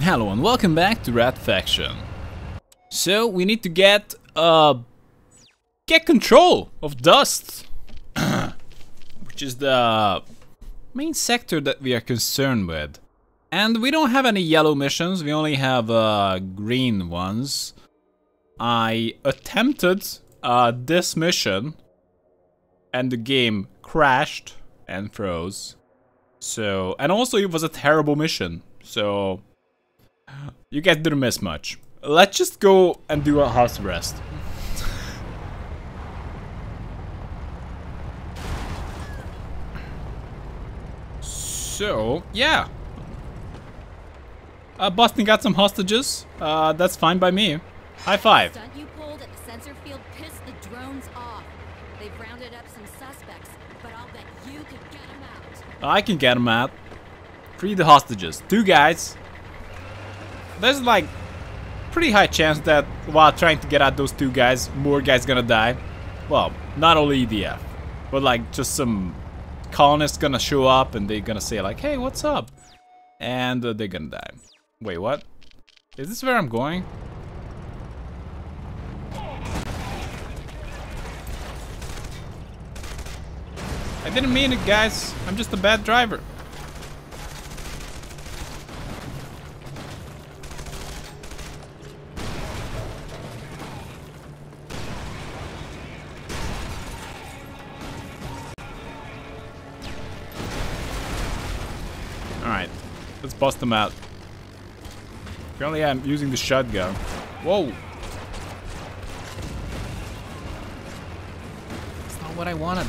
Hello and welcome back to Red Faction. So we need to get control of dust, which is the main sector that we are concerned with. And we don't have any yellow missions, we only have green ones. I attempted this mission and the game crashed and froze. So, and also it was a terrible mission, so you guys didn't miss much. Let's just go and do a house arrest. So, yeah. Boston got some hostages. That's fine by me. High five. The stunt you pulled at the sensor field pissed the drones off. They've rounded up some suspects, but I'll bet you can get them out. I can get them out. Free the hostages. Two guys. There's like pretty high chance that while trying to get out those two guys, more guys gonna die. Well, not only EDF, but like just some colonists gonna show up and they're gonna say like, hey, what's up? And they're gonna die. Wait, what? Is this where I'm going? I didn't mean it, guys. I'm just a bad driver. Let's bust them out. Apparently I'm using the shotgun. Whoa! That's not what I wanted.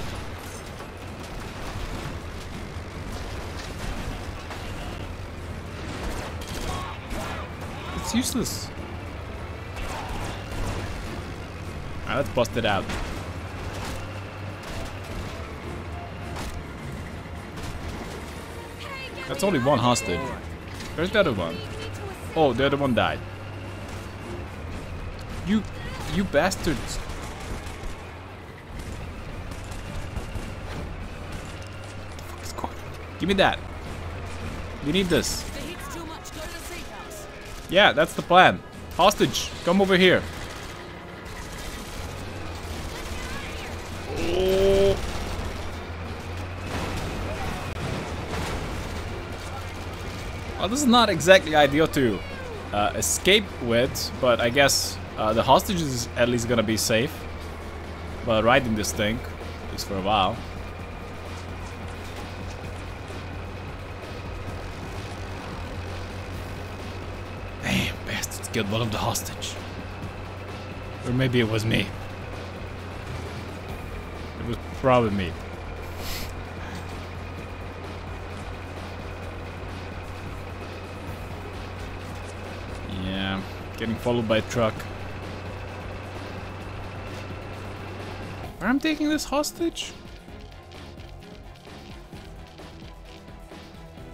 It's useless. Alright, let's bust it out. That's only one hostage. Where's the other one? Oh, the other one died. You bastards. Give me that. We need this. Yeah, that's the plan. Hostage, come over here. Well, this is not exactly ideal to escape with, but I guess the hostage is at least gonna be safe by riding this thing, at least for a while. Damn, bastards killed one of the hostage. Or maybe it was me. It was probably me. Getting followed by a truck. Where am I taking this hostage?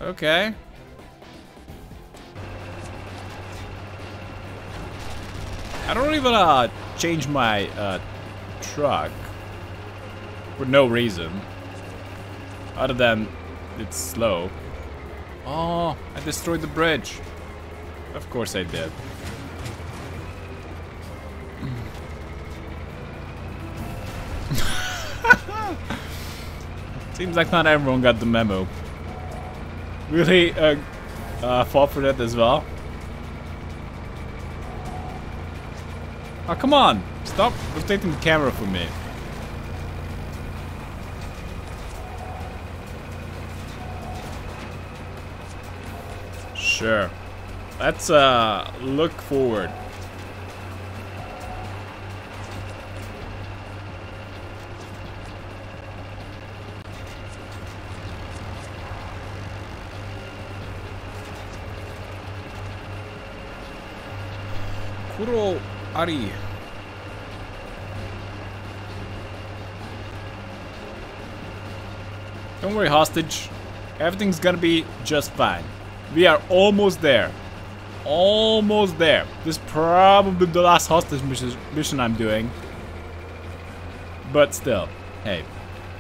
Okay. I don't even change my truck for no reason, other than it's slow. Oh, I destroyed the bridge. Of course I did. Seems like not everyone got the memo. Will he fall for that as well? Oh, come on! Stop rotating the camera for me. Sure. Let's look forward. Kuro Ari. Don't worry, hostage. Everything's gonna be just fine. We are almost there. Almost there. This is probably the last hostage mission I'm doing. But still, hey.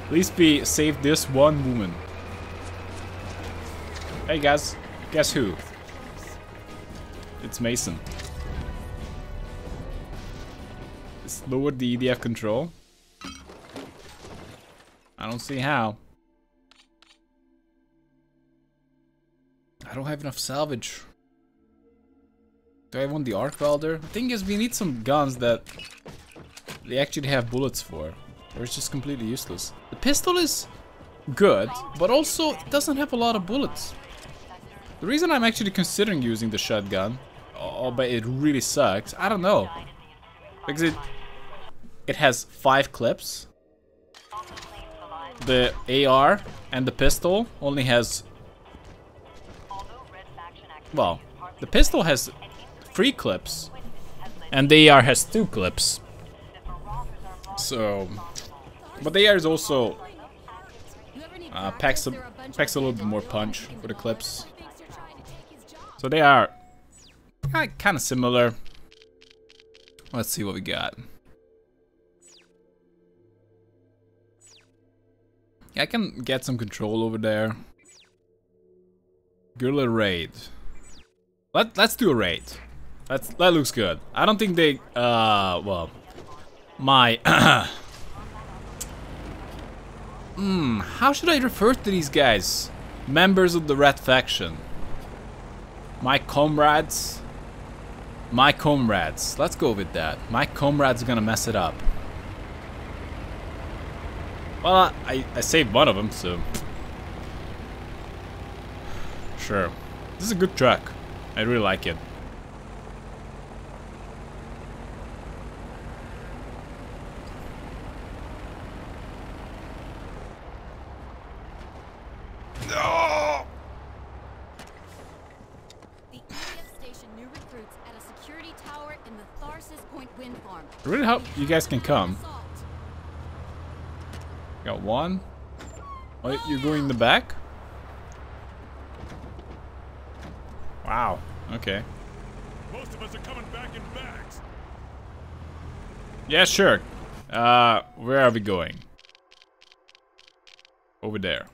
At least we saved this one woman. Hey guys, guess who? It's Mason. It's lowered the EDF control. I don't see how. I don't have enough salvage. Do I want the arc welder? The thing is, we need some guns that they actually have bullets for, or it's just completely useless. The pistol is good, but also it doesn't have a lot of bullets. The reason I'm actually considering using the shotgun, oh, but it really sucks, I don't know. Because it has 5 clips. The AR and the pistol only has... well, the pistol has 3 clips and the AR has 2 clips. So, but the AR is also packs a little bit more punch for the clips. So they are kind of similar. Let's see what we got. I can get some control over there. Guerrilla raid. Let's do a raid. That looks good. I don't think they well, my how should I refer to these guys? Members of the Red Faction. My comrades, let's go with that. My comrades are gonna mess it up. Well, I saved one of them, so sure. This is a good truck. I really like it. I really hope you guys can come. Got one. Oh, you're going in the back? Wow. Okay. Most of us are coming back in bags. Yeah, sure. Where are we going? Over there.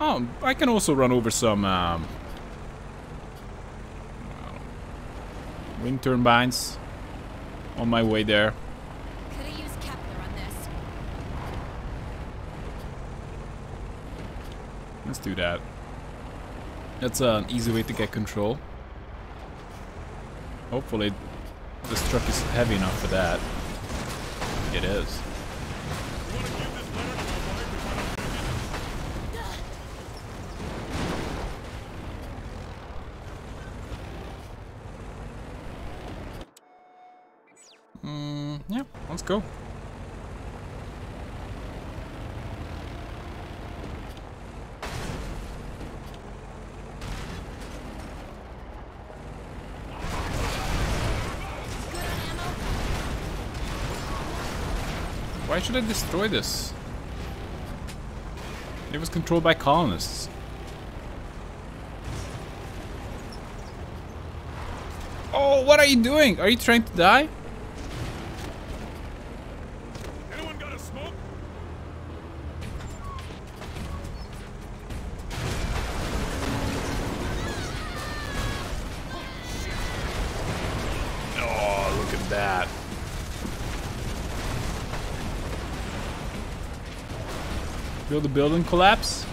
Oh, I can also run over some wind turbines on my way there. Could have used Kepler on this. Let's do that. That's an easy way to get control. Hopefully this truck is heavy enough for that. It is. Yeah, let's go. Why should I destroy this? It was controlled by colonists. Oh, what are you doing? Are you trying to die? That. Will the building collapse?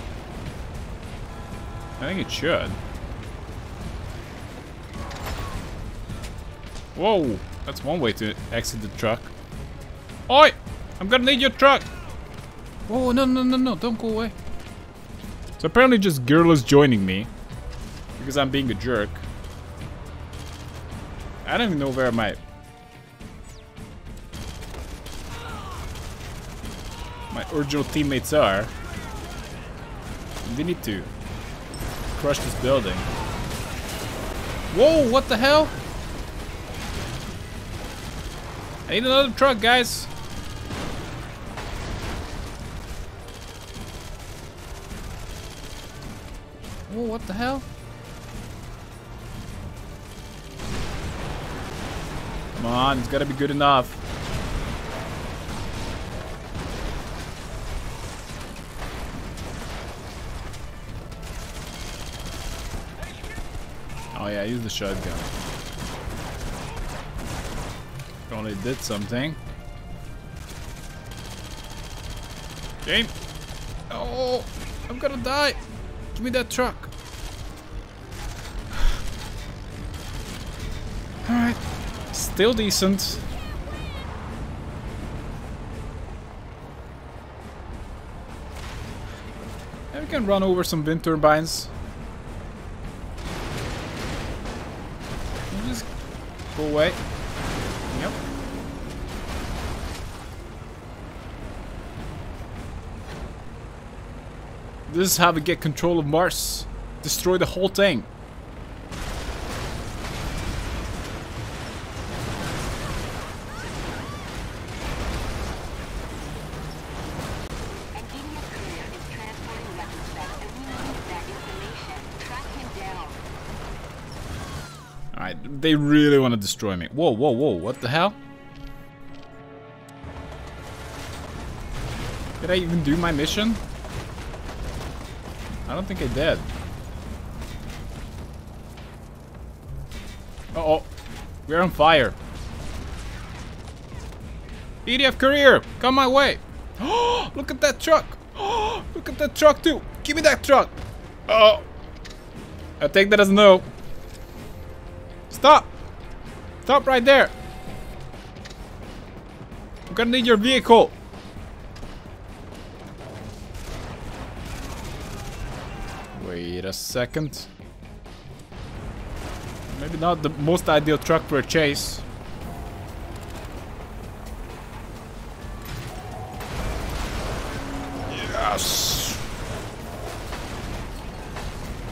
I think it should. Whoa, that's one way to exit the truck. Oi! I'm gonna need your truck! Whoa, no, don't go away. So apparently just guerrillas joining me because I'm being a jerk. I don't even know where my original teammates are. We need to crush this building. Whoa, what the hell? I need another truck, guys. Whoa, what the hell? Come on, it's gotta be good enough. Oh yeah, use the shotgun. Only did something. Game. Oh, I'm gonna die. Give me that truck. Alright. Still decent. And we can run over some wind turbines. Just go away. Yep. This is how we get control of Mars. Destroy the whole thing. Alright, they really want to destroy me. Whoa, whoa, whoa, what the hell? Did I even do my mission? I don't think I did. Uh-oh. We're on fire. EDF courier, come my way. Oh, look at that truck. Oh, look at that truck too. Give me that truck. Uh-oh. I take that as a no. Stop. Stop right there. I'm gonna need your vehicle. Wait a second. Maybe not the most ideal truck for a chase. Yes.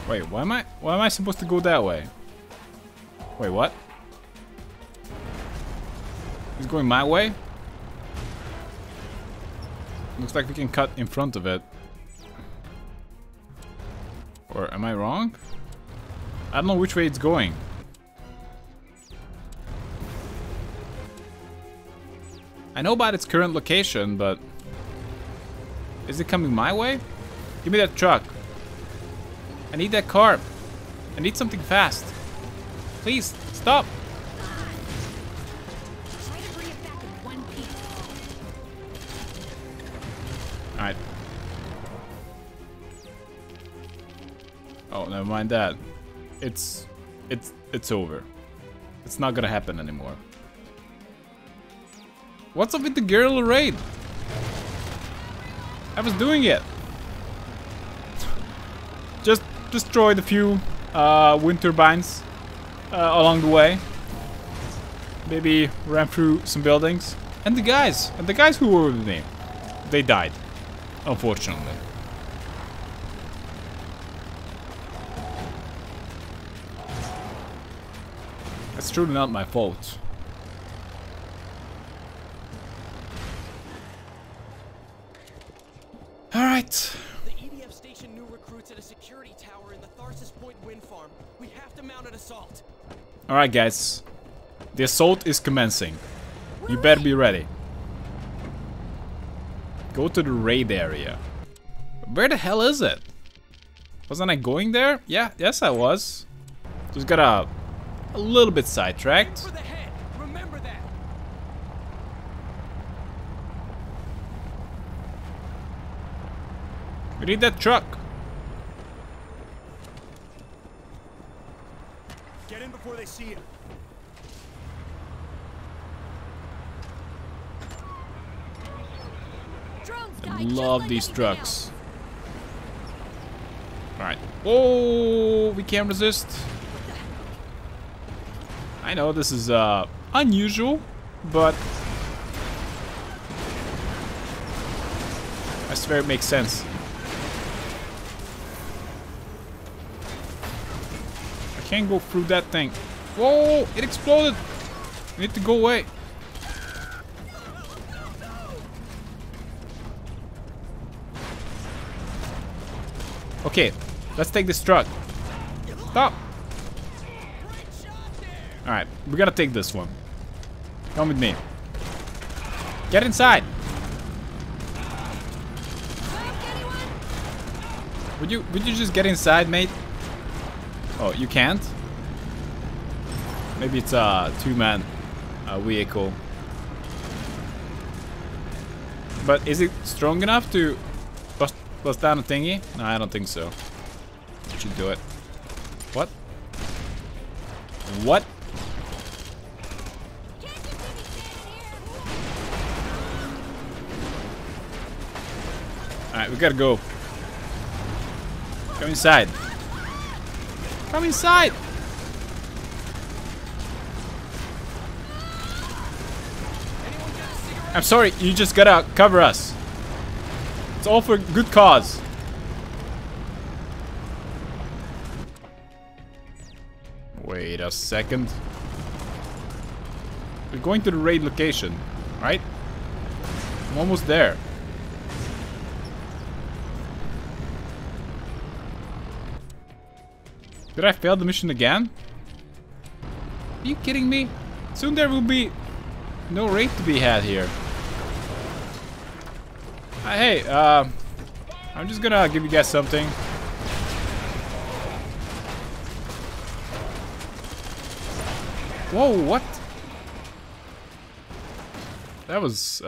Wait, why am I supposed to go that way? Wait, what? It's going my way? Looks like we can cut in front of it. Or am I wrong? I don't know which way it's going. I know about its current location, but... is it coming my way? Give me that truck. I need that car. I need something fast. Please, stop. Alright. Oh, never mind that. It's over. It's not gonna happen anymore. What's up with the guerrilla raid? I was doing it. Just destroyed a few wind turbines along the way. Maybe ran through some buildings. And the guys who were with me, they died, unfortunately. It's truly not my fault. All right. The EDF station new recruits at a security tower in the Tharsis Point Wind Farm. We have to mount an assault. All right, guys. The assault is commencing. You better be ready. Go to the raid area. Where the hell is it? Wasn't I going there? Yeah, yes I was. Just gotta... a little bit sidetracked. Remember that. We need that truck. Get in before they see you. I love these trucks. All right. Oh, we can't resist. I know this is unusual, but I swear it makes sense. I can't go through that thing. Whoa, it exploded. I need to go away. Okay, let's take this truck. Stop. Alright, we gotta take this one. Come with me. Get inside! Would you just get inside, mate? Oh, you can't? Maybe it's a two-man vehicle. But is it strong enough to bust down a thingy? No, I don't think so. It should do it. What? What? Alright, we gotta go. Come inside. Come inside! I'm sorry, you just gotta cover us. It's all for good cause. Wait a second. We're going to the raid location, right? I'm almost there. Did I fail the mission again? Are you kidding me? Soon there will be no raid to be had here. Hey, I'm just gonna give you guys something. Whoa, what? That was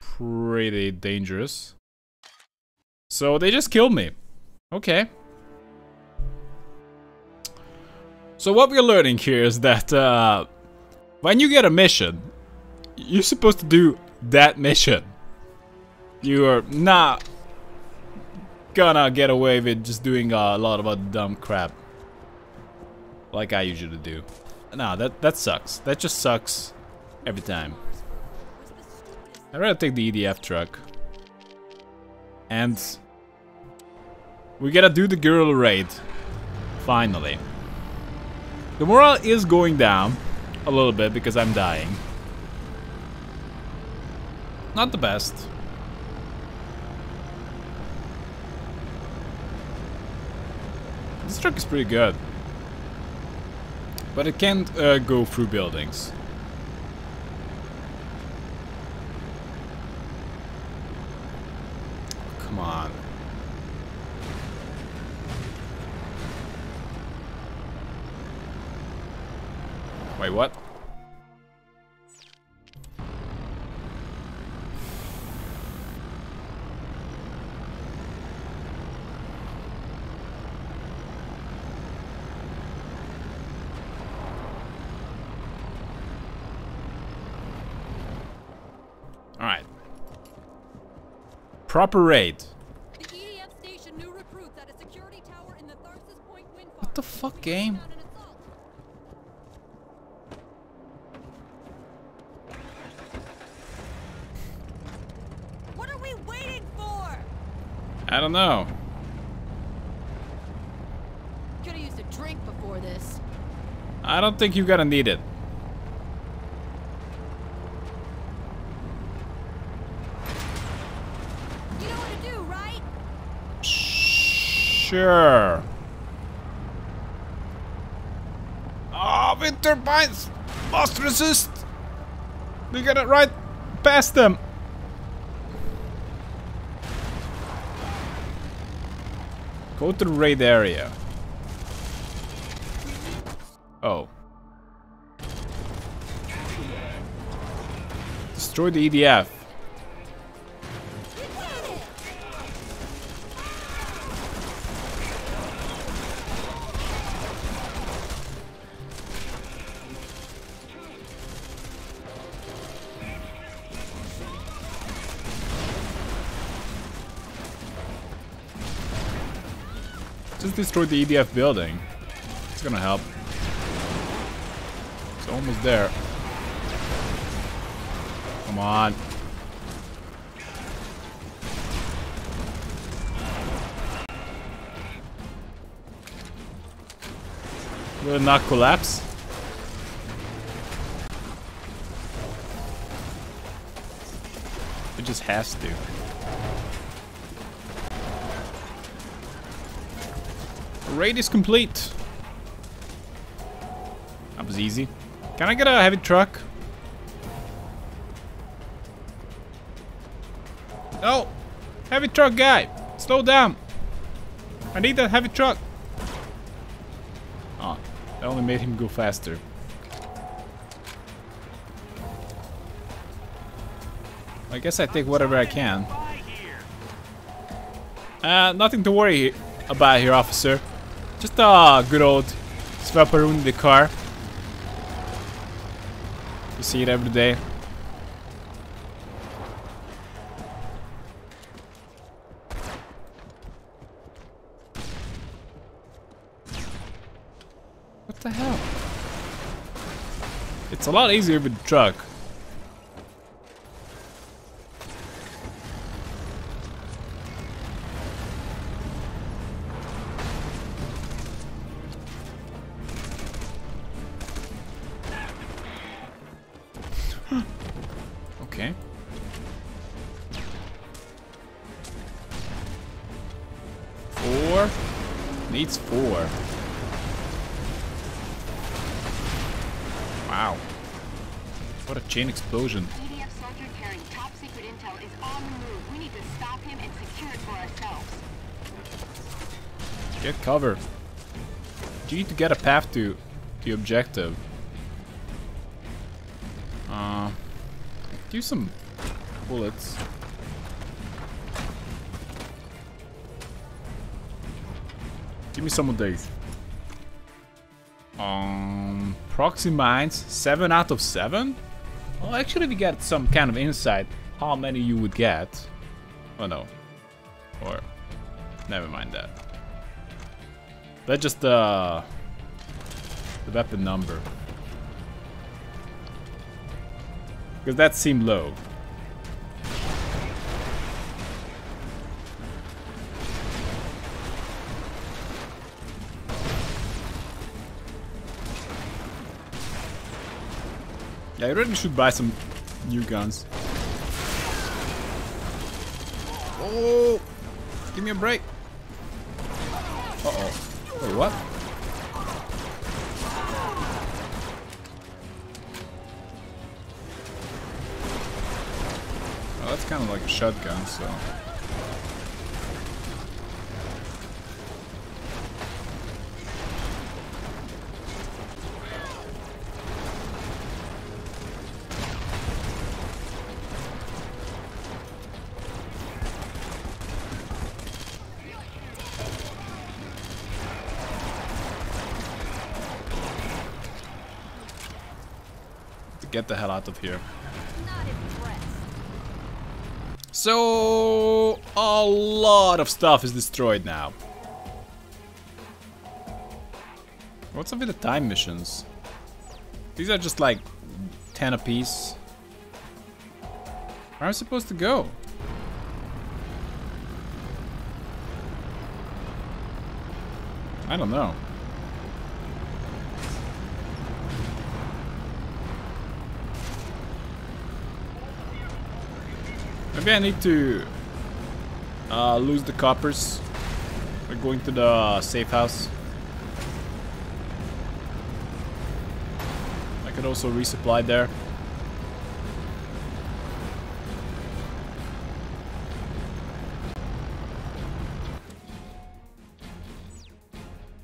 pretty dangerous. So they just killed me. Okay. So what we're learning here is that when you get a mission, you're supposed to do that mission. You are not gonna get away with just doing a lot of dumb crap like I usually do. Nah, that sucks. That just sucks every time. I'd rather take the EDF truck. And we gotta do the guerrilla raid. Finally. The morale is going down a little bit because I'm dying. Not the best. This truck is pretty good, but it can't go through buildings. Come on. Wait, what? Proper raid. The EDF station new recruits at a security tower in the Tharsis Point Wind Farm. What the fuck, game? What are we waiting for? I don't know. Could have used a drink before this. I don't think you're gonna need it. Sure. Ah, oh, wind turbines must resist. We got it right past them. Go to the raid area. Oh. Destroy the EDF. Just destroyed the EDF building. It's gonna help. It's almost there. Come on. Will it not collapse? It just has to. Raid is complete. That was easy. Can I get a heavy truck? Oh, heavy truck guy, slow down. I need that heavy truck. Oh, that only made him go faster. I guess I take whatever I can. Nothing to worry about here, officer. Just a good old swaparoo in the car. You see it every day. What the hell? It's a lot easier with the truck. Okay. Four needs four. Wow. What a chain explosion. EDF sector carrying top secret intel is on the move. We need to stop him and secure it for ourselves. Get cover. You need to get a path to the objective. Do some bullets. Give me some of these. Proxy mines, 7 out of 7. Well, actually, we got some kind of insight how many you would get. Oh no, or never mind that. That's just the weapon number. Because that seemed low. Yeah, I really should buy some new guns. Oh, give me a break. Uh-oh. Wait, what? That's kind of like a shotgun, so... Get the hell out of here. So a lot of stuff is destroyed now. What's up with the time missions? These are just like 10 apiece. Where am I supposed to go? I don't know. Maybe I need to lose the coppers by going to the safe house. I could also resupply there.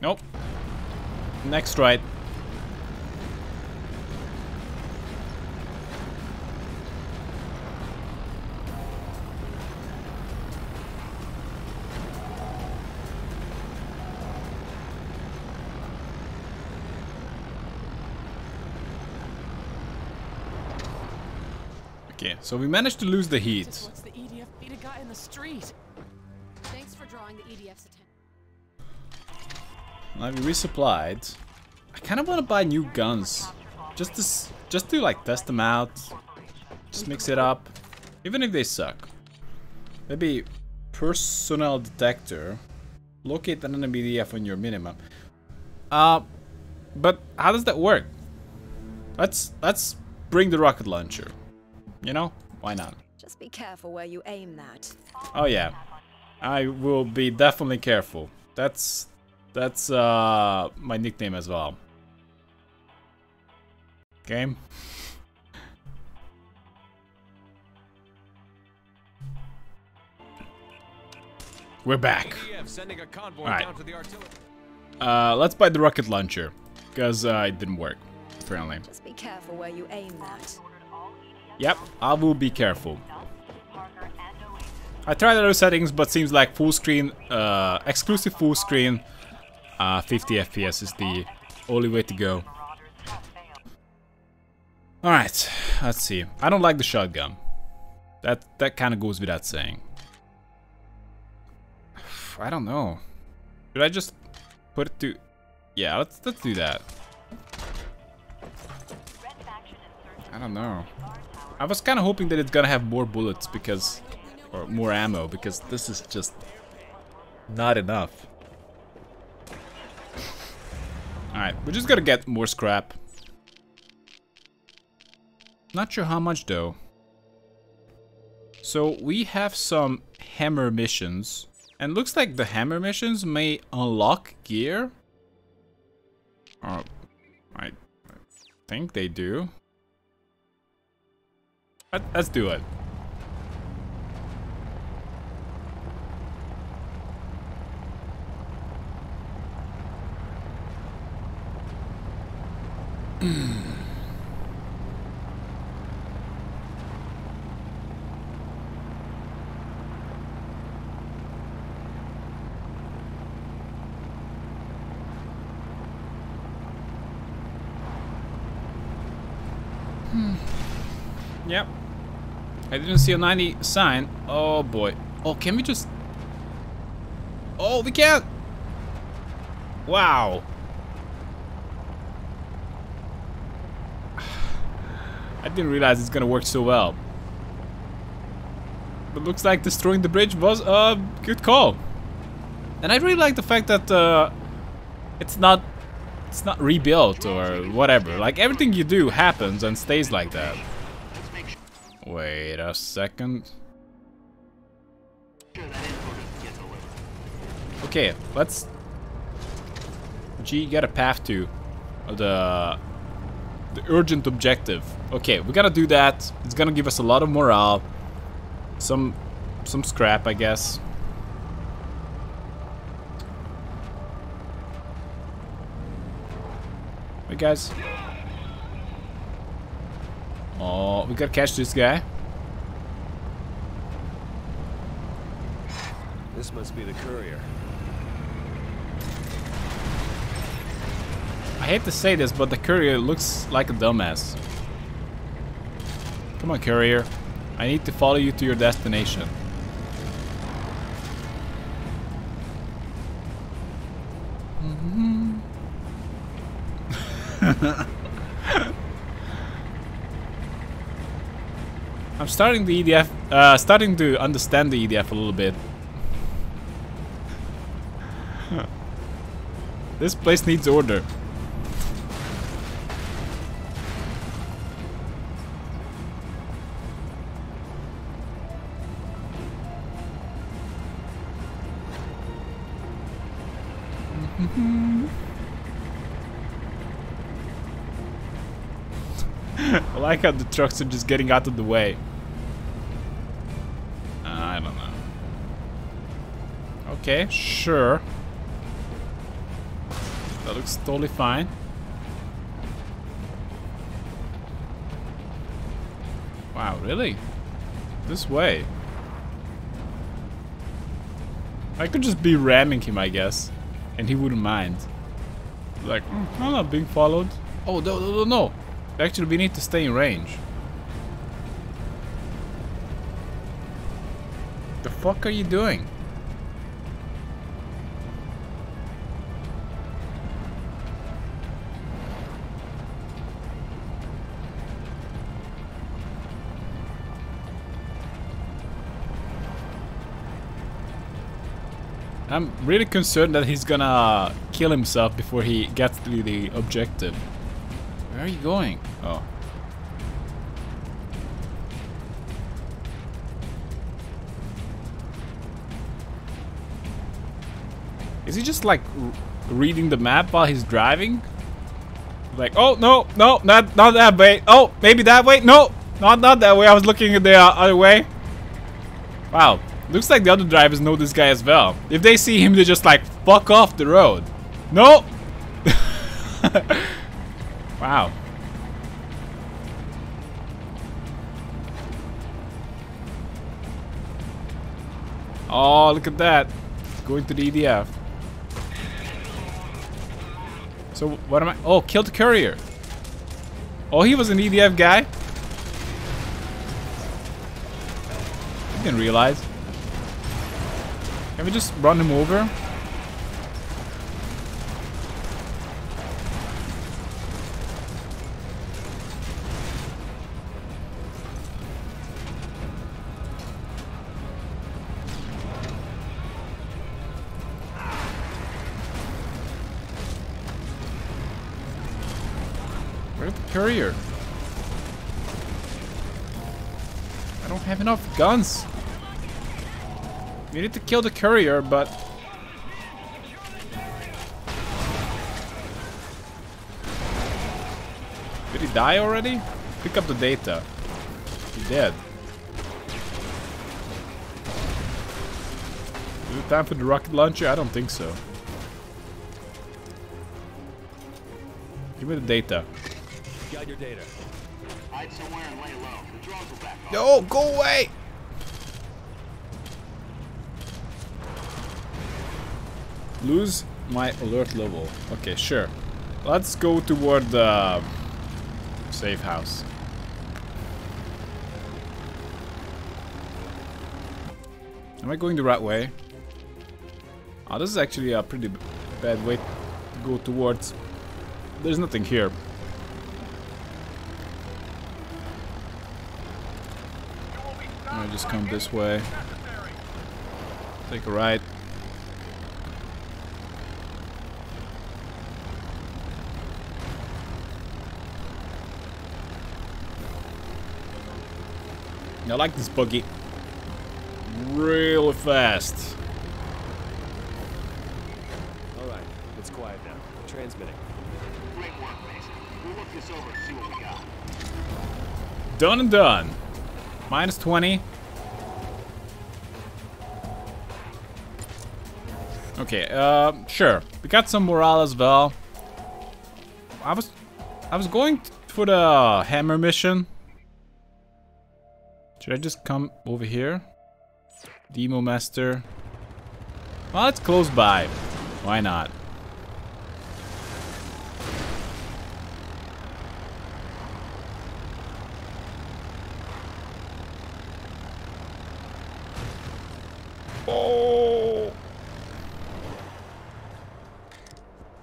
Nope. Next right. Okay, so we managed to lose the heat. What's the EDF beta guy in the street? Thanks for drawing the EDF's attention. Now we resupplied. I kind of want to buy new guns, just to like test them out, just mix it up, even if they suck. Maybe personnel detector, locate an enemy EDF on your minimap. But how does that work? Let's bring the rocket launcher. You know, why not? Just be careful where you aim that. Oh yeah, I will be definitely careful. That's my nickname as well. Game. We're back. All right. Let's buy the rocket launcher because it didn't work apparently. Just be careful where you aim that. Yep, I will be careful. I tried other settings, but seems like full screen, exclusive full screen, 50 FPS is the only way to go. Alright, let's see. I don't like the shotgun. That kind of goes without saying. I don't know. Should I just put it to... Yeah, let's do that. I don't know. I was kind of hoping that it's gonna have more bullets because... Or more ammo, because this is just... not enough. Alright, we're just gonna get more scrap. Not sure how much though. So we have some hammer missions. And looks like the hammer missions may unlock gear. I think they do. Let's do it. Yep. I didn't see a 90 sign. Oh boy. Oh, can we just... Oh, we can't! Wow. I didn't realize it's gonna work so well. But looks like destroying the bridge was a good call. And I really like the fact that it's not rebuilt or whatever. Like, everything you do happens and stays like that. Wait a second. Okay, let's... G, get a path to the urgent objective. Okay, we gotta do that. It's gonna give us a lot of morale. Some scrap, I guess. Hey guys. Oh, we gotta catch this guy. This must be the courier. I hate to say this, but the courier looks like a dumbass. Come on, courier. I need to follow you to your destination. I'm starting to understand the EDF a little bit. This place needs order. I like how the trucks are just getting out of the way. I don't know. Okay, sure. That looks totally fine. Wow, really? This way. I could just be ramming him, I guess. And he wouldn't mind. Like, I'm not being followed. Oh, no. Actually, we need to stay in range. The fuck are you doing? I'm really concerned that he's gonna kill himself before he gets to the objective. Where are you going? Oh. Is he just like reading the map while he's driving? Like, oh no, not that way. Oh, maybe that way? No, not that way. I was looking at the other way. Wow, looks like the other drivers know this guy as well. If they see him, they just like fuck off the road. No. Wow. Oh, look at that. It's going to the EDF. So what am I? Oh, killed the courier. Oh, he was an EDF guy. I didn't realize. Can we just run him over? Courier. I don't have enough guns. We need to kill the courier, but did he die already? Pick up the data. He's dead. Is it time for the rocket launcher? I don't think so. Give me the data. Got your data. Hide somewhere and lay low. The drones will back off. No, go away! Lose my alert level. Okay, sure. Let's go toward the safe house. Am I going the right way? Oh, this is actually a pretty bad way to go towards. There's nothing here. Just come this way. Take a right. I like this buggy. Really fast. All right, it's quiet now. Transmitting. Great work, Mason. We'll look this over and see what we got. Done and done. Minus 20. Okay, sure. We got some morale as well. I was going for the hammer mission. Should I just come over here? Demo Master. Well, it's close by. Why not?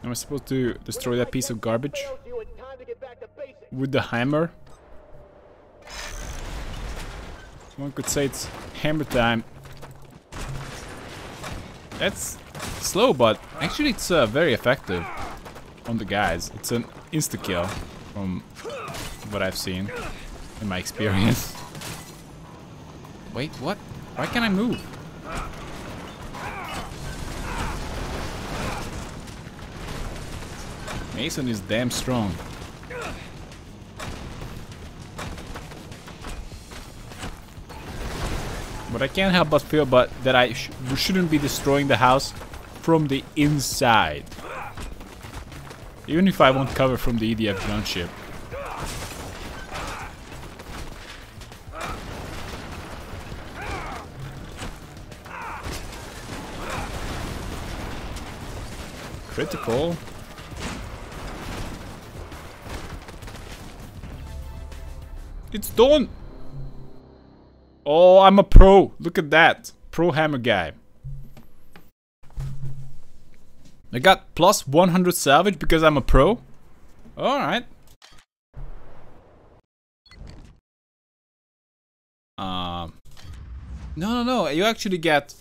Am I supposed to destroy that piece of garbage with the hammer? One could say it's hammer time. That's slow, but actually it's very effective on the guys. It's an insta-kill from what I've seen in my experience. Wait, what? Why can't I move? Mason is damn strong. But I can't help but feel that I shouldn't be destroying the house from the inside. Even if I want cover from the EDF gunship. Critical. It's done! Oh, I'm a pro! Look at that! Pro hammer guy. I got plus 100 salvage because I'm a pro? Alright. No. You actually get...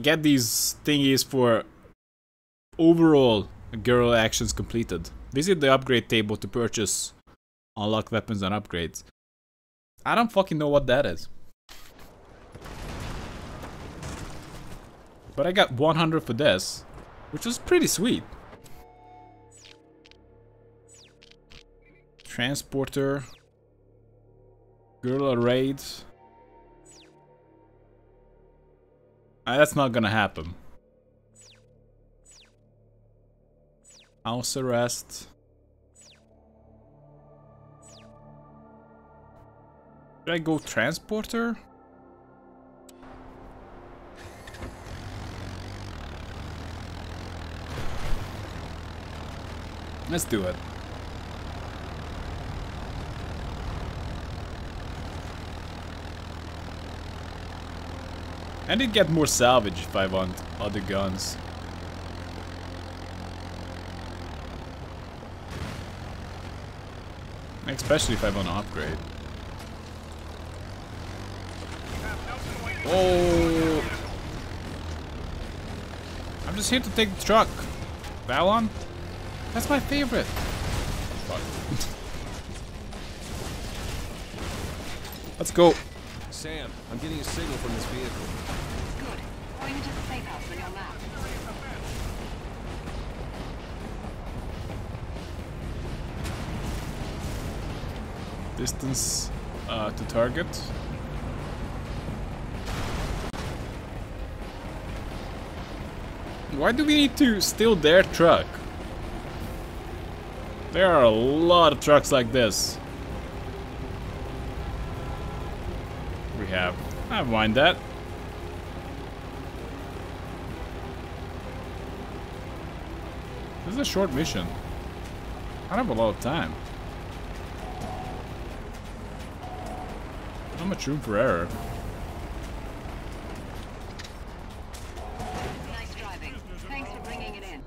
get these thingies for overall guerrilla actions completed. Visit the upgrade table to purchase, unlock weapons and upgrades. I don't fucking know what that is. But I got 100 for this, which was pretty sweet. Transporter. Guerrilla raids. That's not gonna happen. House arrest. Should I go transporter? Let's do it. I did get more salvage if I want other guns. Especially if I want to upgrade. Oh! I'm just here to take the truck. Valon? That's my favorite. Fuck. Let's go. Sam, I'm getting a signal from this vehicle. Good. Going into the safe house on your lap. Distance to target. Why do we need to steal their truck? There are a lot of trucks like this. We have. I don't mind that. This is a short mission. I don't have a lot of time. Not much room for error. Nice driving. Thanks for bringing it in.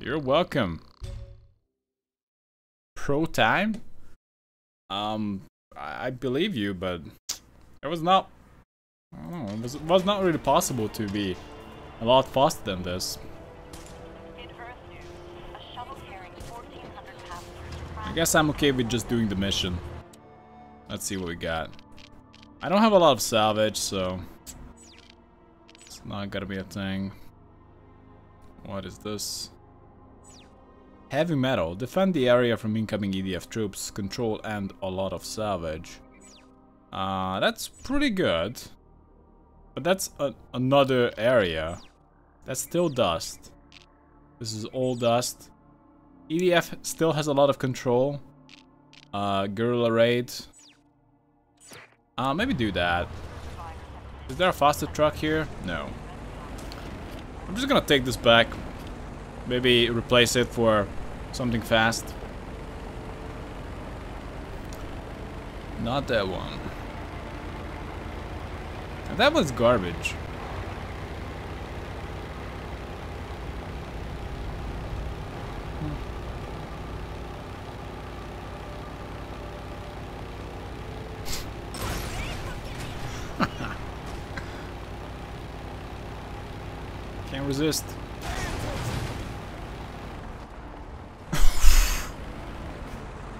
You're welcome. Pro time? I believe you, but it was not. I don't know. It was not really possible to be a lot faster than this. I guess I'm okay with just doing the mission. Let's see what we got. I don't have a lot of salvage, so it's not gonna be a thing. What is this? Heavy metal. Defend the area from incoming EDF troops. Control and a lot of salvage. That's pretty good. But that's another area. That's still dust. This is all dust. EDF still has a lot of control. Guerrilla raid. Maybe do that. Is there a faster truck here? No. I'm just gonna take this back. Maybe replace it for something fast. Not that one. That was garbage. Can't resist.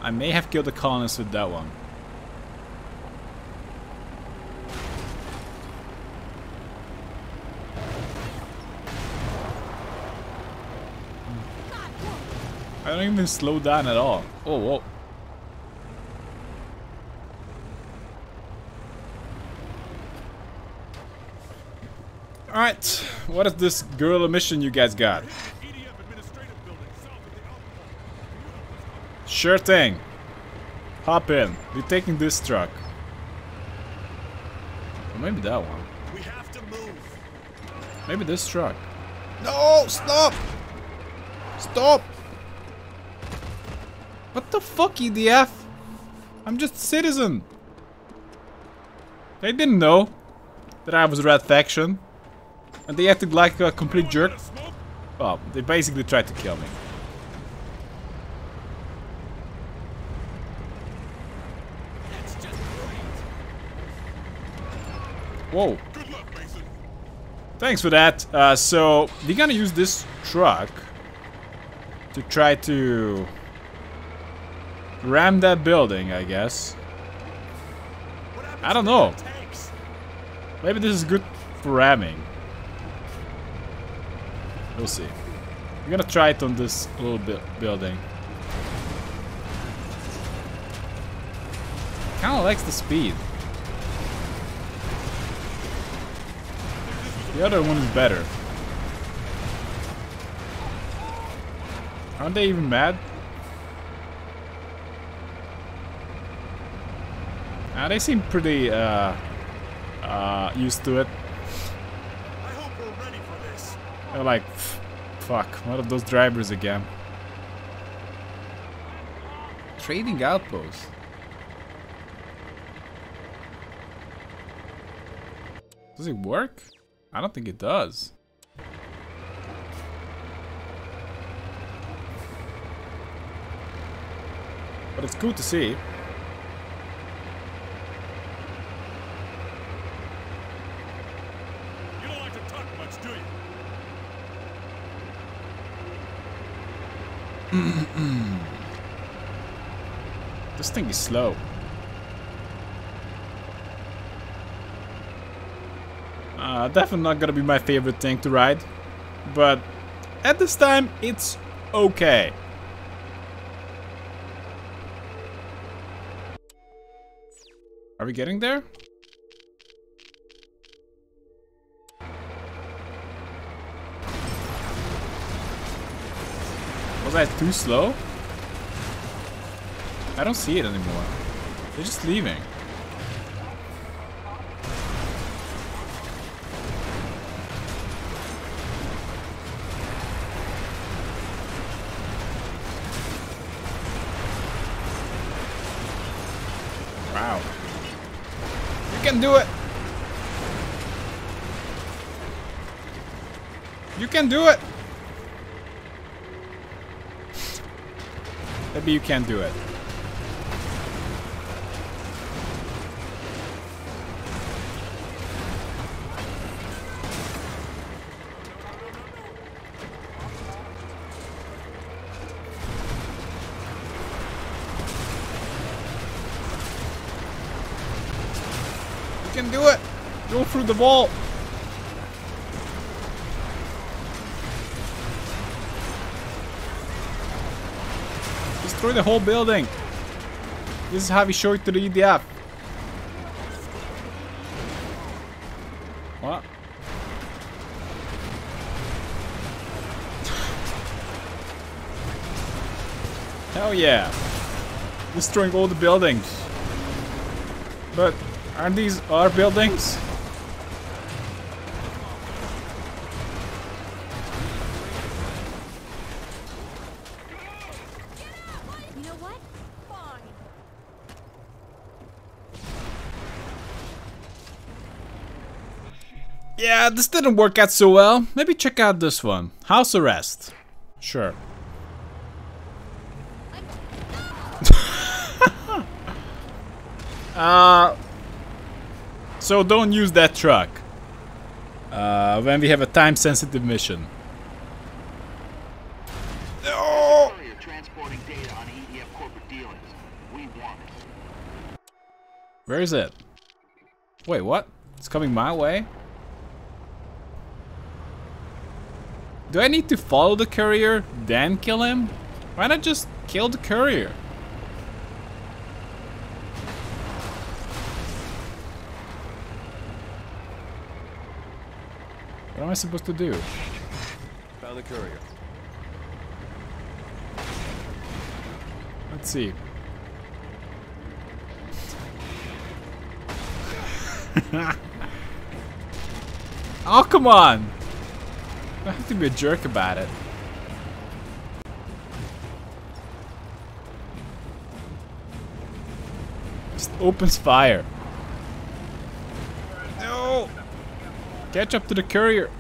I may have killed the colonists with that one. I don't even slow down at all. Oh, whoa. Alright, what is this guerrilla mission you guys got? Sure thing. Hop in. We're taking this truck. Or maybe that one. We have to move. Maybe this truck. No, stop! Stop! What the fuck, EDF? I'm just a citizen. They didn't know that I was Red Faction. And they acted like a complete jerk. Well, they basically tried to kill me. Whoa. Good luck, Mason. Thanks for that. So, we're gonna use this truck to try to ram that building, I guess. I don't know. Maybe this is good for ramming. We'll see. We're gonna try it on this little building. Kinda likes the speed. The other one is better. Aren't they even mad? They seem pretty used to it. I hope we're ready for this. They're like, fuck, one of those drivers again. trading outpost. Does it work? I don't think it does. But it's cool to see. This thing is slow. Definitely not gonna be my favorite thing to ride, but at this time it's okay. Are we getting there? Was I too slow? I don't see it anymore. They're just leaving. Wow. You can do it! You can do it! Maybe you can't do it. You can do it! Go through the wall! The whole building. This is how we show it to the EDF. What? Hell yeah. Destroying all the buildings. But aren't these our buildings? Yeah, this didn't work out so well. Maybe check out this one. House arrest. Sure. So don't use that truck. When we have a time-sensitive mission. Oh! Where is it? Wait, what? It's coming my way? Do I need to follow the courier, then kill him? Why not just kill the courier? What am I supposed to do? Follow the courier. Let's see. Oh, come on! I have to be a jerk about it. Just opens fire. No! Catch up to the courier.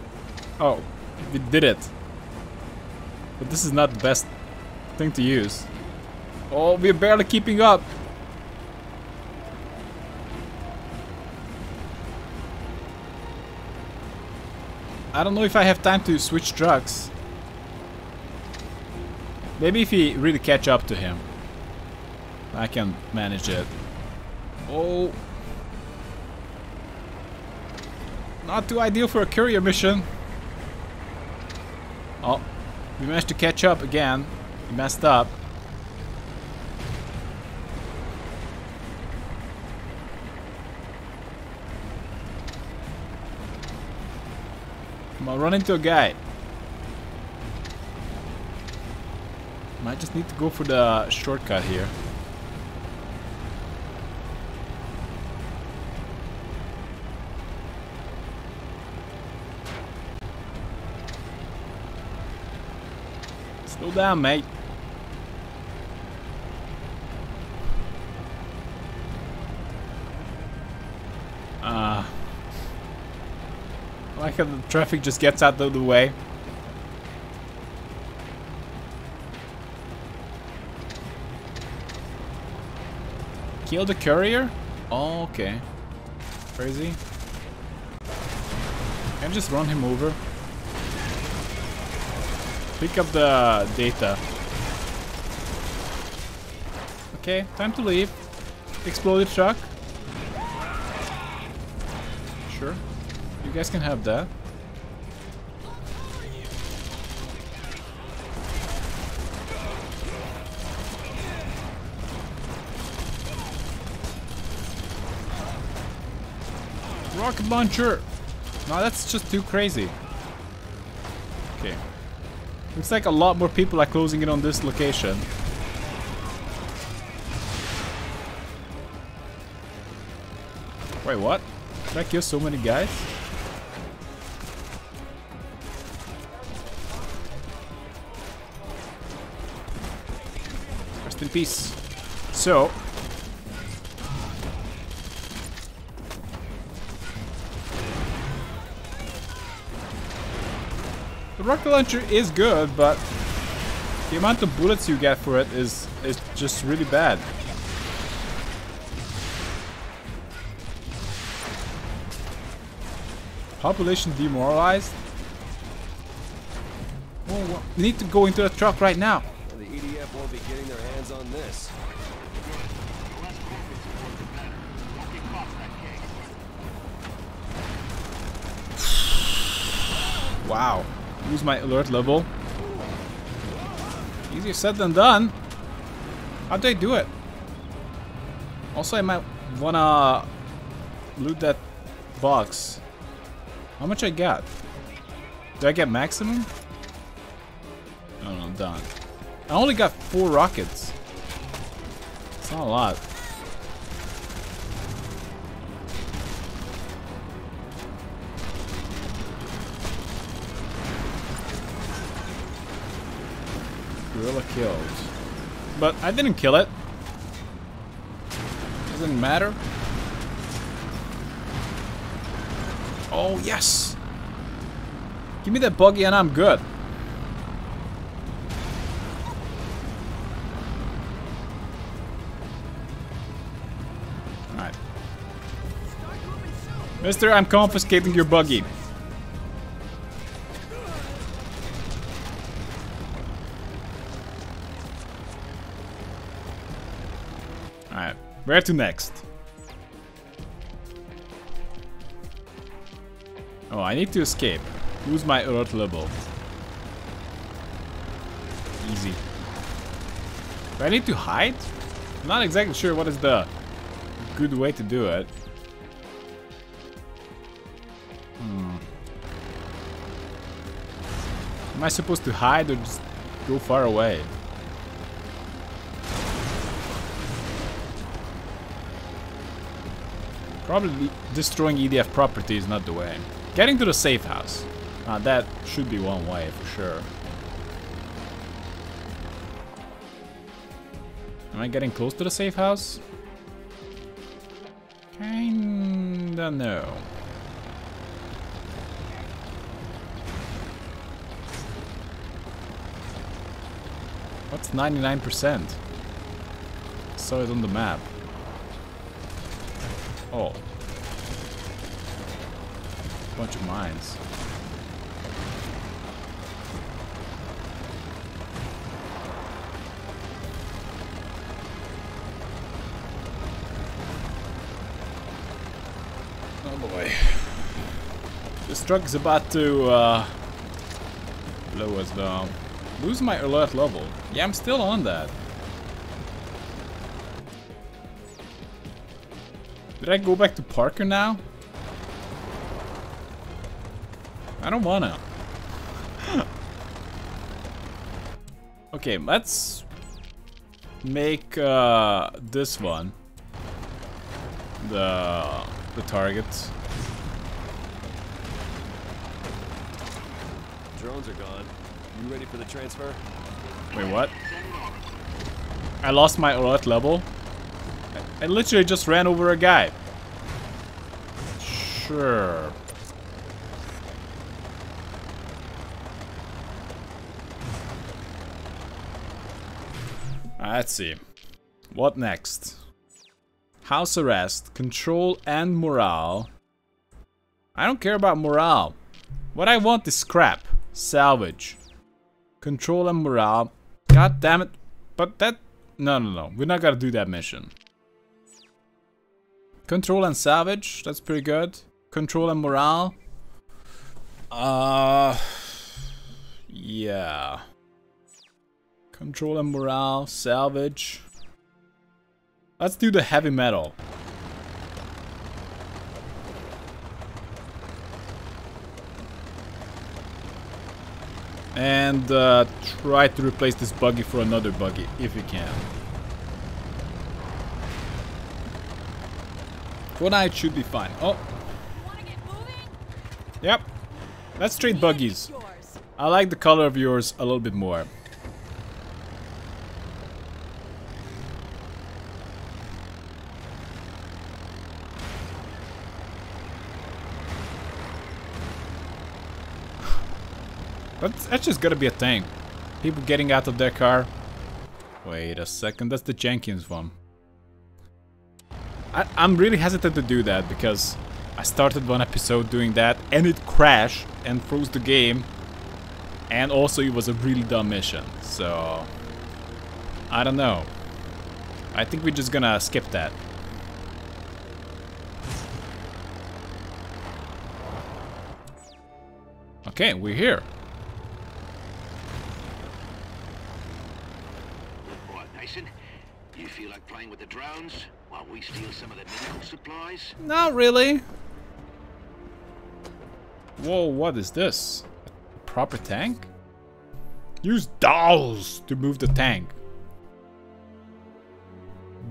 Oh, we did it. But this is not the best thing to use. Oh, we're barely keeping up. I don't know if I have time to switch trucks. Maybe if we really catch up to him, I can manage it. Oh. Not too ideal for a courier mission. Oh. We managed to catch up again. We messed up. I'll run into a guy. Might just need to go for the shortcut here. Slow down, mate. like how the traffic just gets out of the way. Kill the courier? Oh, okay. Where is he? Can I just run him over? Pick up the data. Okay, time to leave. Exploded truck. Sure. You guys can have that. Rocket launcher! No, that's just too crazy. Okay. Looks like a lot more people are closing in on this location. Wait, what? Did I kill so many guys? Rest in peace. So... the rocket launcher is good, but the amount of bullets you get for it is just really bad. Population demoralized. Oh, well, we need to go into the truck right now. Well, the EDF won't be getting their hands on this. Wow. Use my alert level. Easier said than done. How'd they do it? Also, I might wanna loot that box. How much I got? Did I get maximum? No, I'm done. I only got 4 rockets. It's not a lot. Guerrilla killed. But I didn't kill it. Doesn't matter. Oh, yes! Give me that buggy and I'm good. Alright. Mister, I'm confiscating your buggy. Alright, where to next? Oh, I need to escape. Use my alert level. Easy. Do I need to hide? I'm not exactly sure what is the good way to do it. Am I supposed to hide or just go far away? Probably destroying EDF property is not the way. Getting to the safe house. Now that should be one way for sure. Am I getting close to the safe house? Kinda no. What's 99%? I saw it on the map. Oh. Bunch of mines. Oh boy. This truck is about to blow us down. Lose my alert level. Yeah, I'm still on that. Did I go back to Parker now? I don't wanna. Okay, let's make this one the target. Drones are gone. You ready for the transfer? Wait, what? I lost my alert level. I literally just ran over a guy. Sure. Let's see. What next? House arrest, control and morale. I don't care about morale. What I want is scrap. Salvage. Control and morale. God damn it. But that... No. We're not gonna do that mission. Control and salvage. That's pretty good. Control and morale. Yeah. Control and morale. Salvage. Let's do the heavy metal. And try to replace this buggy for another buggy, if you can. For now it should be fine. Oh. Yep. Let's trade buggies. I like the color of yours a little bit more. That's just gotta be a thing. People getting out of their car. Wait a second, that's the Jenkins one. I'm really hesitant to do that because I started one episode doing that and it crashed and froze the game. And also it was a really dumb mission, so... I don't know. I think we're just gonna skip that. Okay, we're here. You feel like playing with the drones while we steal some of the medical supplies? Not really. Whoa, what is this? A proper tank? Use dolls to move the tank.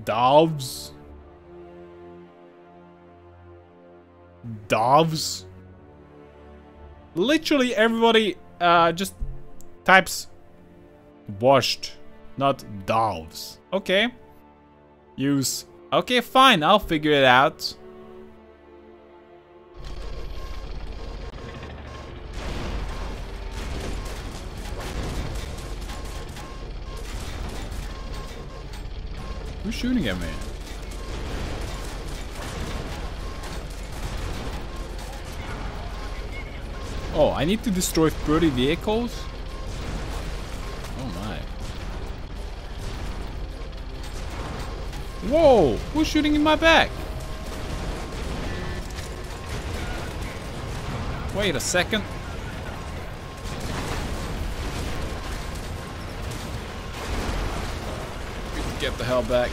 Doves? Doves? Literally everybody just types washed. Not doves. Okay. Use. Okay, fine. I'll figure it out. Who's shooting at me? Oh, I need to destroy 30 vehicles? Whoa! Who's shooting in my back? Wait a second. Get the hell back.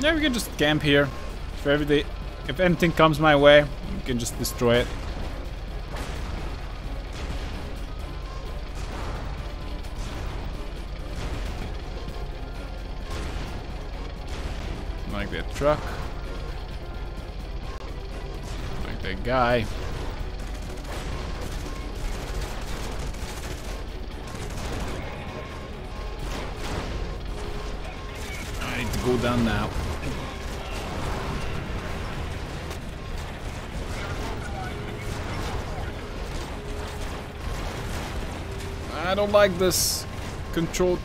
Yeah, we can just camp here. If anything comes my way, we can just destroy it. Like that truck. Like that guy. I need to go down now. I don't like this control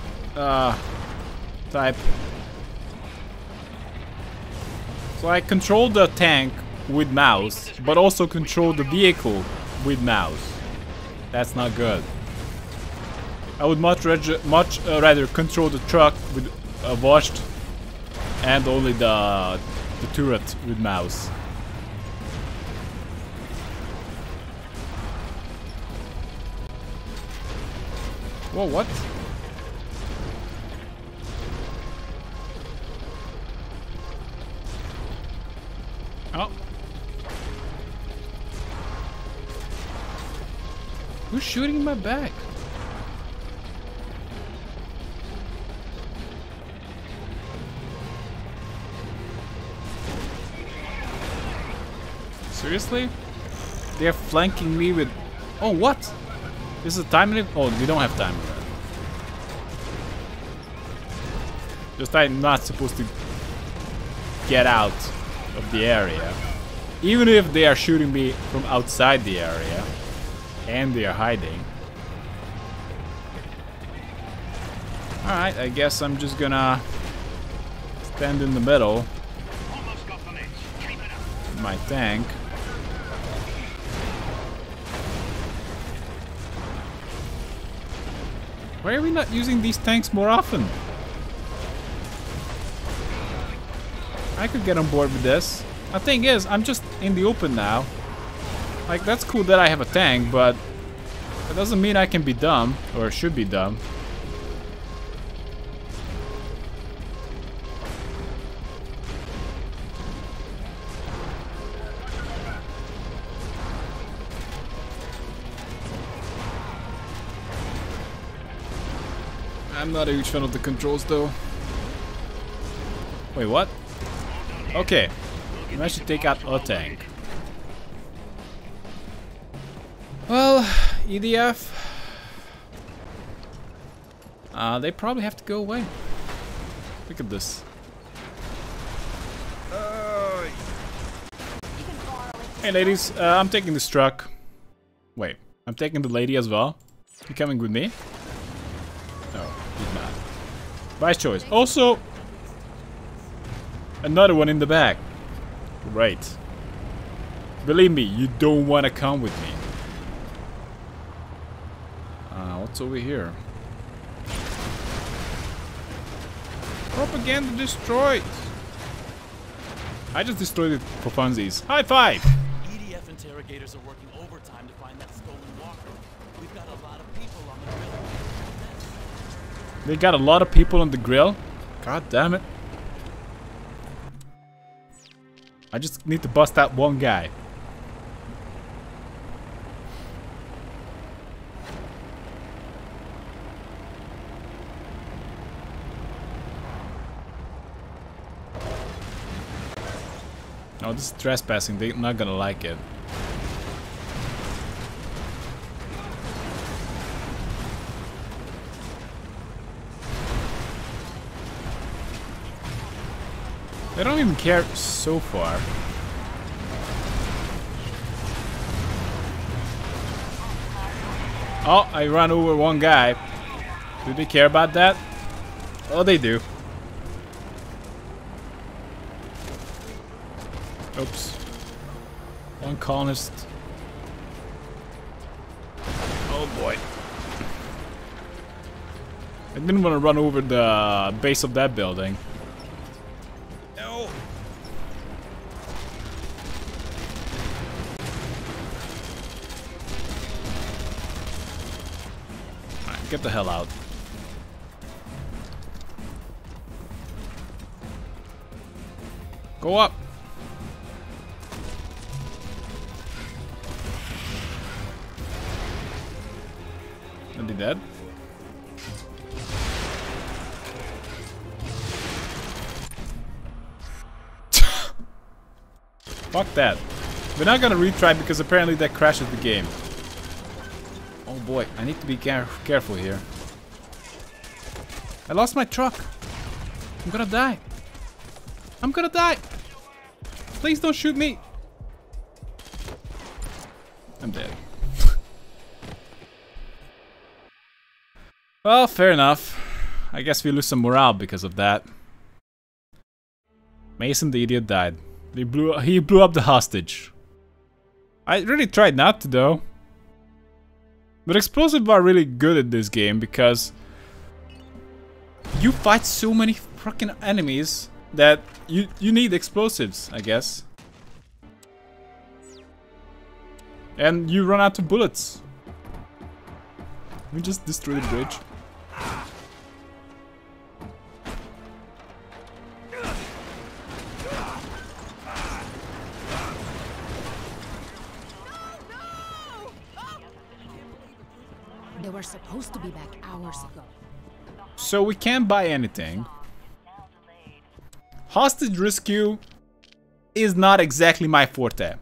type. So I control the tank with mouse, but also control the vehicle with mouse. That's not good. I would much rather control the truck with washed and only the turret with mouse. Whoa, what? Oh. Who's shooting in my back? Seriously? They're flanking me with... Oh, what? This is a time limit? Oh, we don't have time limit. Just I'm not supposed to get out of the area, even if they are shooting me from outside the area and they are hiding. Alright, I guess I'm just gonna stand in the middle. My tank. Why are we not using these tanks more often? I could get on board with this. The thing is, I'm just in the open now. Like, that's cool that I have a tank, but that doesn't mean I can be dumb, or should be dumb. I'm not a huge fan of the controls though. Wait, what? Okay, I should take out a tank. Well, EDF. They probably have to go away. Look at this. Hey ladies, I'm taking this truck. Wait, I'm taking the lady as well. You coming with me? Wise choice. Also, another one in the back. Right. Believe me, you don't want to come with me. What's over here? Propaganda destroyed. I just destroyed it for funsies. High five! EDF interrogators are working overtime to find that stolen walker. We've got a lot of people on the trail. They got a lot of people on the grill. God damn it. I just need to bust out one guy. Oh, this is trespassing. They're not gonna like it. They don't even care so far. Oh, I ran over one guy. Do they care about that? Oh, they do. Oops. One colonist. Oh boy. I didn't want to run over the base of that building. Get the hell out. Go up. Are they dead? Fuck that. We're not gonna retry because apparently that crashes the game. Oh boy, I need to be careful here. I lost my truck. I'm gonna die. I'm gonna die. Please don't shoot me. I'm dead. Well, fair enough. I guess we lose some morale because of that. Mason the idiot died. He blew up the hostage. I really tried not to though. But explosives are really good at this game because you fight so many freaking enemies that you need explosives, I guess. And you run out of bullets. We just destroyed the bridge. They were supposed to be back hours ago. So we can't buy anything. Hostage rescue is not exactly my forte.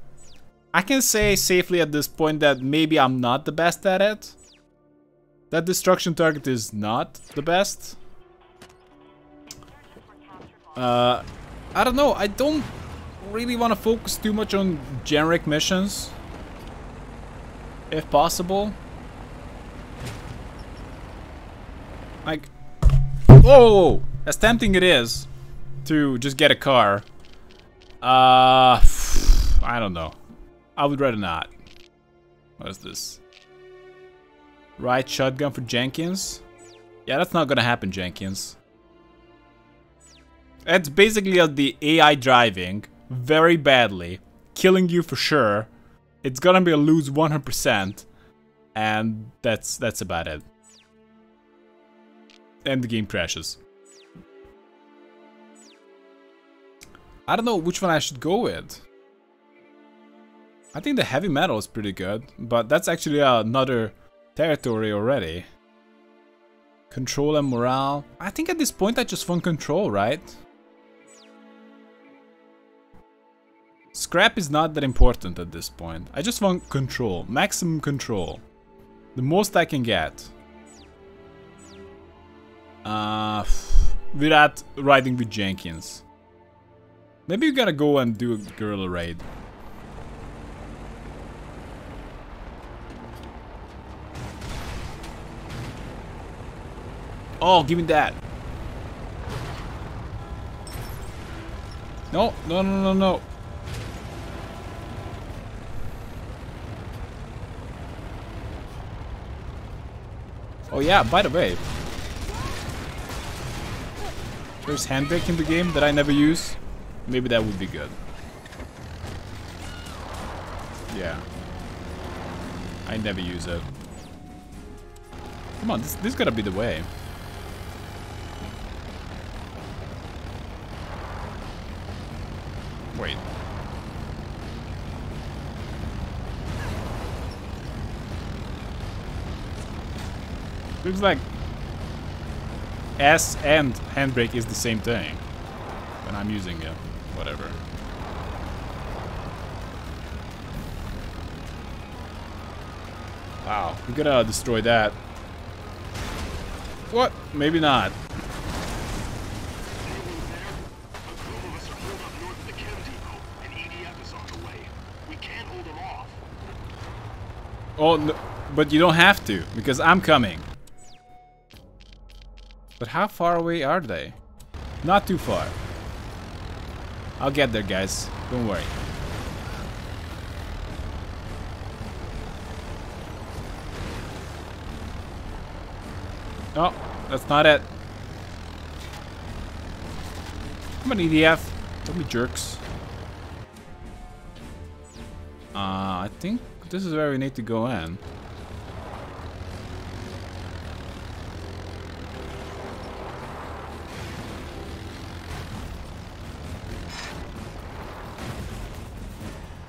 I can say safely at this point that maybe I'm not the best at it. That destruction target is not the best. I don't know. I don't really want to focus too much on generic missions, if possible. Like, Whoa! As tempting it is to just get a car, I don't know. I would rather not. What is this? Right shotgun for Jenkins? Yeah, that's not gonna happen, Jenkins. That's basically the AI driving very badly, killing you for sure. It's gonna be a lose 100%, and that's about it. And the game crashes. I don't know which one I should go with. I think the heavy metal is pretty good, but that's actually another territory already. Control and morale. I think at this point I just want control, right? Scrap is not that important at this point. I just want control, maximum control. The most I can get. Without riding with Jenkins. Maybe you gotta go and do a guerrilla raid. Oh, give me that. No, no, no, no, no. Oh yeah, by the way, there's handbrake in the game that I never use. Maybe that would be good. Yeah. I never use it. Come on, this gotta be the way. Wait. Looks like S and handbrake is the same thing when I'm using it. Whatever. Wow, we're gonna destroy that. What? Maybe not. Oh, no, but you don't have to, because I'm coming. But how far away are they? Not too far. I'll get there, guys. Don't worry. Oh, that's not it. I'm an EDF. Don't be jerks. I think this is where we need to go in.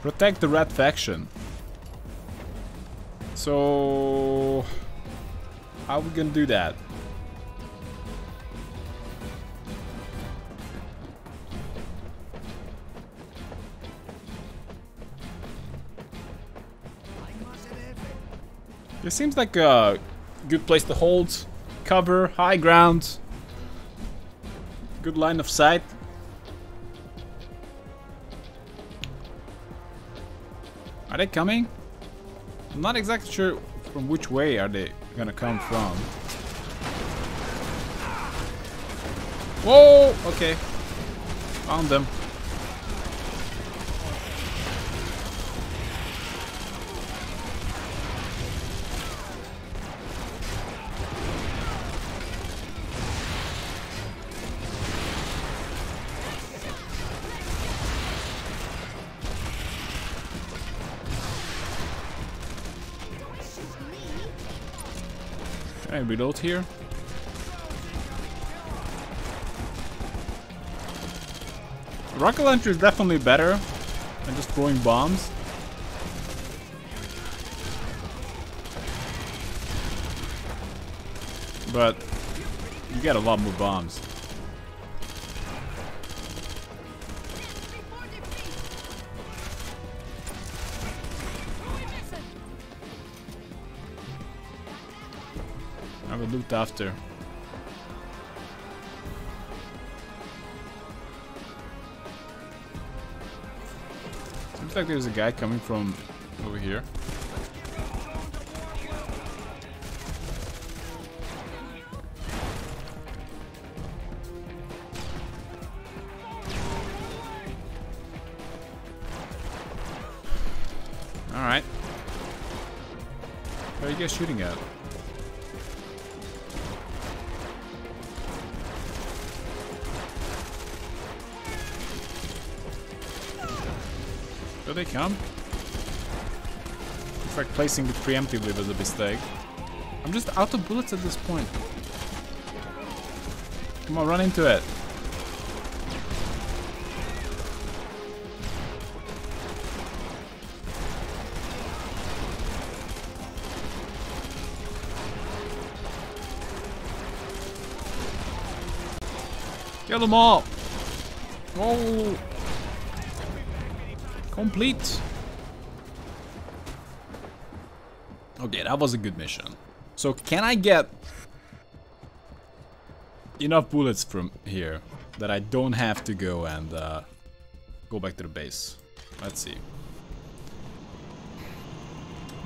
Protect the Red Faction. So how are we gonna do that? This seems like a good place to hold, cover, high ground, good line of sight. Are they coming? I'm not exactly sure from which way are they gonna come from. Whoa! Okay. Found them. I reload here. Rocket launcher is definitely better than just throwing bombs. But you get a lot more bombs. Loot after. Seems like there's a guy coming from over here. Alright. What are you guys shooting at? There they come. In fact, placing it preemptively was a mistake. I'm just out of bullets at this point. Come on, run into it. Kill them all! Oh! Complete! Okay, that was a good mission. So, can I get enough bullets from here that I don't have to go and go back to the base? Let's see.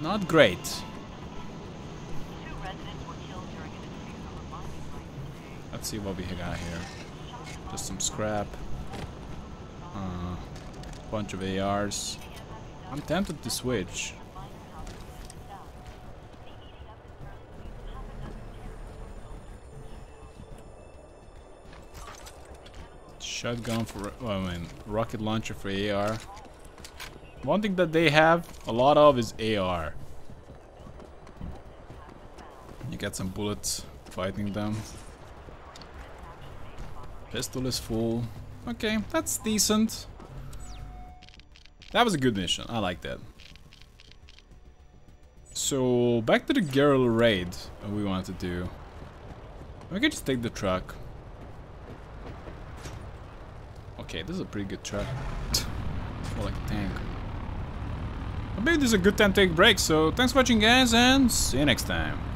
Not great. Let's see what we got here. Just some scrap, bunch of ARs. I'm tempted to switch. Shotgun for, well, I mean, rocket launcher for AR. One thing that they have a lot of is AR. You get some bullets fighting them. Pistol is full. Okay, that's decent. That was a good mission. I like that. So, back to the guerrilla raid we wanted to do. We can just take the truck. Okay, this is a pretty good truck. More like a tank. Maybe this is a good time to take a break. So, thanks for watching, guys, and see you next time.